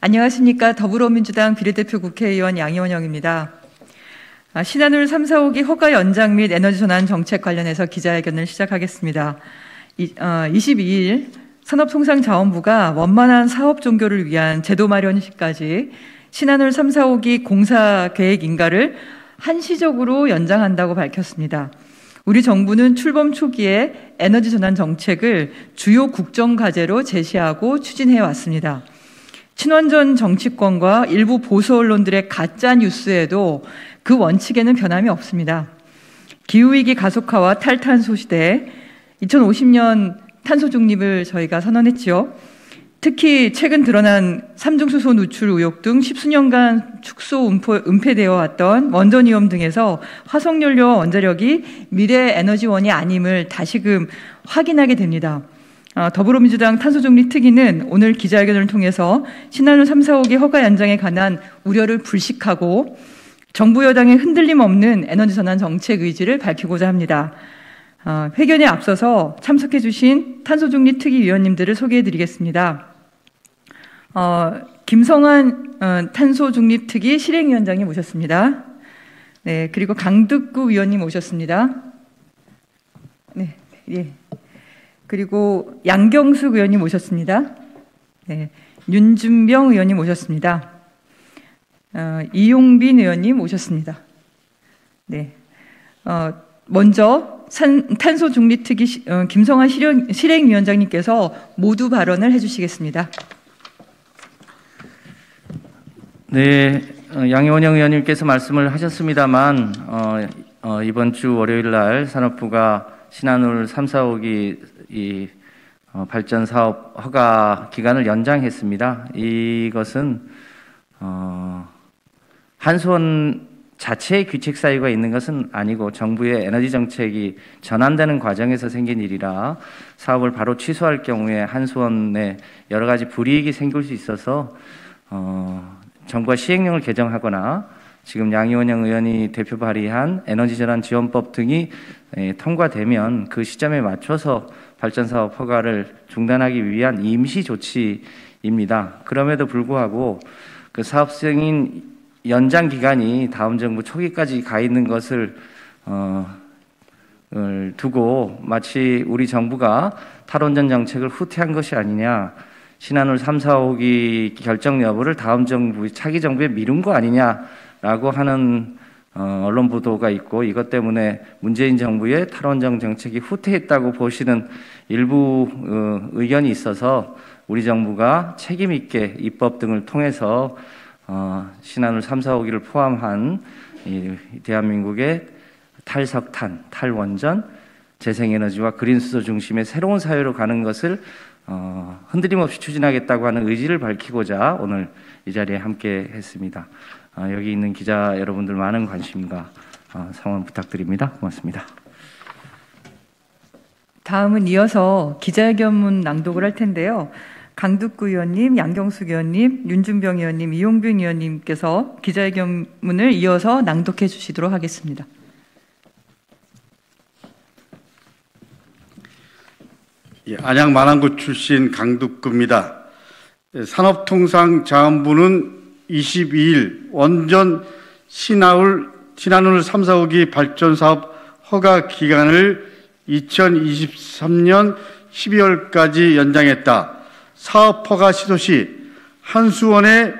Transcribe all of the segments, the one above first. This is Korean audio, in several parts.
안녕하십니까. 더불어민주당 비례대표 국회의원 양이원영입니다. 신한울 3, 4호기 허가 연장 및 에너지 전환 정책 관련해서 기자회견을 시작하겠습니다. 22일 산업통상자원부가 원만한 사업 종교를 위한 제도 마련 시까지 신한울 3, 4호기 공사 계획 인가를 한시적으로 연장한다고 밝혔습니다. 우리 정부는 출범 초기에 에너지 전환 정책을 주요 국정과제로 제시하고 추진해 왔습니다. 친원전 정치권과 일부 보수 언론들의 가짜 뉴스에도 그 원칙에는 변함이 없습니다. 기후위기 가속화와 탈탄소 시대에 2050년 탄소 중립을 저희가 선언했지요. 특히 최근 드러난 삼중수소 누출 의혹 등 십수년간 축소 은폐되어 왔던 원전 위험 등에서 화석연료와 원자력이 미래의 에너지원이 아님을 다시금 확인하게 됩니다. 더불어민주당 탄소중립 특위는 오늘 기자회견을 통해서 신한울 3, 4호기 허가 연장에 관한 우려를 불식하고 정부 여당의 흔들림 없는 에너지 전환 정책 의지를 밝히고자 합니다. 회견에 앞서서 참석해 주신 탄소중립 특위 위원님들을 소개해 드리겠습니다. 김성환 탄소중립 특위 실행위원장님 오셨습니다. 네, 그리고 강득구 위원님 오셨습니다. 네, 예. 그리고 양경숙 의원님 오셨습니다. 네, 윤준병 의원님 오셨습니다. 이용빈 의원님 오셨습니다. 네, 먼저 탄소중립특위 김성환 실행위원장님께서 모두 발언을 해주시겠습니다. 네, 양이원영 의원님께서 말씀을 하셨습니다만 이번 주 월요일 날 산업부가 신한울 3, 4호기 이 발전 사업 허가 기간을 연장했습니다. 이것은 한수원 자체의 규칙 사유가 있는 것은 아니고 정부의 에너지 정책이 전환되는 과정에서 생긴 일이라 사업을 바로 취소할 경우에 한수원에 여러 가지 불이익이 생길 수 있어서 정부가 시행령을 개정하거나 지금 양이원영 의원이 대표 발의한 에너지 전환 지원법 등이 통과되면 그 시점에 맞춰서 발전사업 허가를 중단하기 위한 임시 조치입니다. 그럼에도 불구하고 그 사업 승인 연장 기간이 다음 정부 초기까지 가 있는 것을 두고 마치 우리 정부가 탈원전 정책을 후퇴한 것이 아니냐, 신한울 3, 4호기 결정 여부를 다음 정부, 차기 정부에 미룬 거 아니냐 라고 하는 언론 보도가 있고, 이것 때문에 문재인 정부의 탈원전 정책이 후퇴했다고 보시는 일부 의견이 있어서 우리 정부가 책임 있게 입법 등을 통해서 신한울 3, 4호기를 포함한 이 대한민국의 탈석탄, 탈원전, 재생에너지와 그린수소 중심의 새로운 사회로 가는 것을 흔들림 없이 추진하겠다고 하는 의지를 밝히고자 오늘 이 자리에 함께 했습니다. 여기 있는 기자 여러분들 많은 관심과 성원 부탁드립니다. 고맙습니다. 다음은 이어서 기자회견문 낭독을 할 텐데요. 강득구 의원님, 양경숙 의원님, 윤준병 의원님, 이용빈 의원님께서 기자회견문을 이어서 낭독해 주시도록 하겠습니다. 예, 안양 만안구 출신 강득구입니다. 산업통상자원부는 22일 원전 신한울 3, 4호기 발전사업 허가 기간을 2023년 12월까지 연장했다. 사업 허가 시도 시 한수원의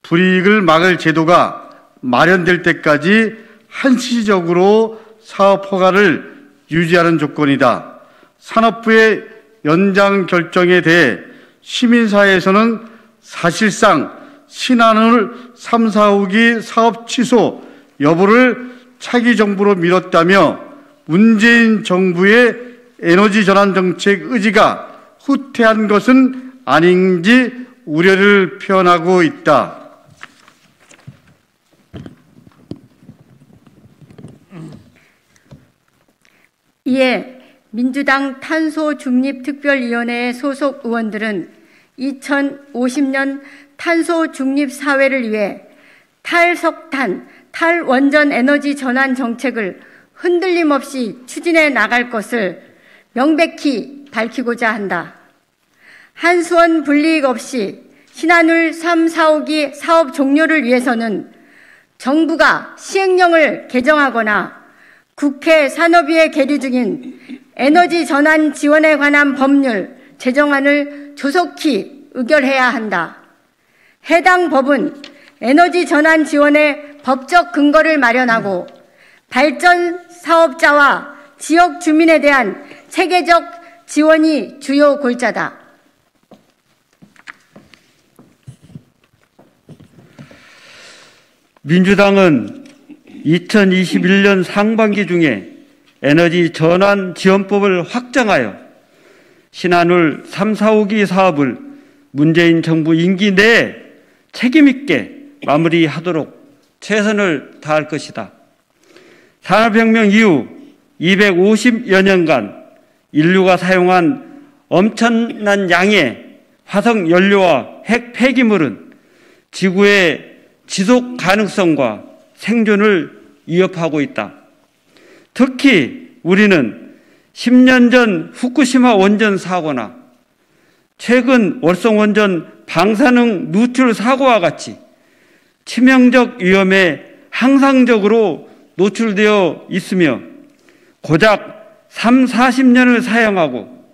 불이익을 막을 제도가 마련될 때까지 한시적으로 사업 허가를 유지하는 조건이다. 산업부의 연장 결정에 대해 시민사회에서는 사실상 신한울 3, 4호기 사업 취소 여부를 차기 정부로 미뤘다며 문재인 정부의 에너지 전환 정책 의지가 후퇴한 것은 아닌지 우려를 표현하고 있다. 이에 민주당 탄소중립특별위원회의 소속 의원들은 2050년 탄소중립사회를 위해 탈석탄, 탈원전 에너지 전환 정책을 흔들림 없이 추진해 나갈 것을 명백히 밝히고자 한다. 한수원 불이익 없이 신한울 3, 4, 5기 사업 종료를 위해서는 정부가 시행령을 개정하거나 국회 산업위에 계류 중인 에너지 전환 지원에 관한 법률 제정안을 조속히 의결해야 한다. 해당 법은 에너지 전환 지원의 법적 근거를 마련하고 발전 사업자와 지역 주민에 대한 체계적 지원이 주요 골자다. 민주당은 2021년 상반기 중에 에너지 전환 지원법을 확장하여 신한울 3, 4, 5기 사업을 문재인 정부 임기 내에 책임 있게 마무리하도록 최선을 다할 것이다. 산업혁명 이후 250여 년간 인류가 사용한 엄청난 양의 화석연료와 핵 폐기물은 지구의 지속 가능성과 생존을 위협하고 있다. 특히 우리는 10년 전 후쿠시마 원전 사고나 최근 월성원전 방사능 누출 사고와 같이 치명적 위험에 항상적으로 노출되어 있으며 고작 3, 40년을 사용하고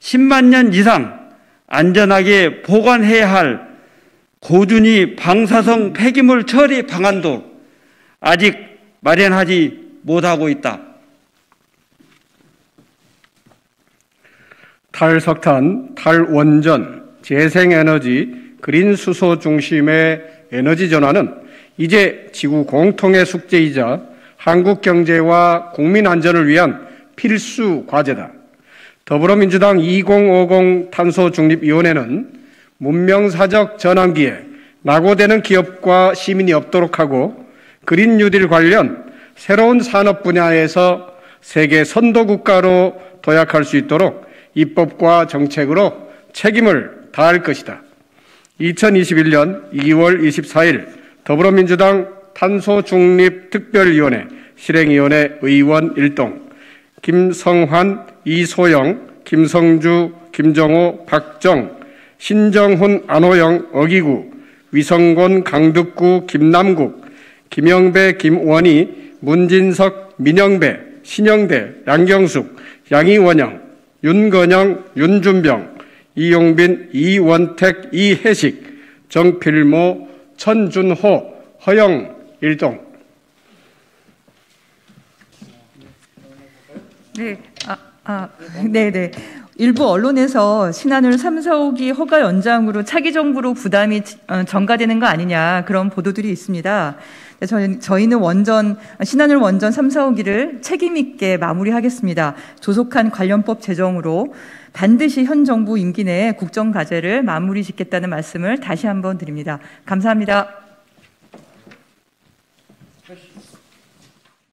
10만 년 이상 안전하게 보관해야 할 고준위 방사성 폐기물 처리 방안도 아직 마련하지 못하고 있다. 탈석탄, 탈원전, 재생에너지, 그린수소 중심의 에너지 전환은 이제 지구 공통의 숙제이자 한국 경제와 국민 안전을 위한 필수 과제다. 더불어민주당 2050 탄소중립위원회는 문명사적 전환기에 낙오되는 기업과 시민이 없도록 하고 그린 뉴딜 관련 새로운 산업 분야에서 세계 선도국가로 도약할 수 있도록 입법과 정책으로 책임을 다할 것이다. 2021년 2월 24일 더불어민주당 탄소중립특별위원회 실행위원회 의원 1동 김성환, 이소영, 김성주, 김정호, 박정, 신정훈, 안호영, 어기구, 위성곤, 강득구, 김남국, 김영배, 김원희, 문진석, 민영배, 신영대, 양경숙, 양이원영, 윤건영, 윤준병, 이용빈, 이원택, 이해식, 정필모, 천준호, 허영, 1동. 네. 일부 언론에서 신한울 3, 4, 5기 허가 연장으로 차기 정부로 부담이 전가되는 거 아니냐 그런 보도들이 있습니다. 저희는 신한울 원전 3, 4, 5기를 책임 있게 마무리하겠습니다. 조속한 관련법 제정으로 반드시 현 정부 임기 내에 국정 과제를 마무리 짓겠다는 말씀을 다시 한번 드립니다. 감사합니다.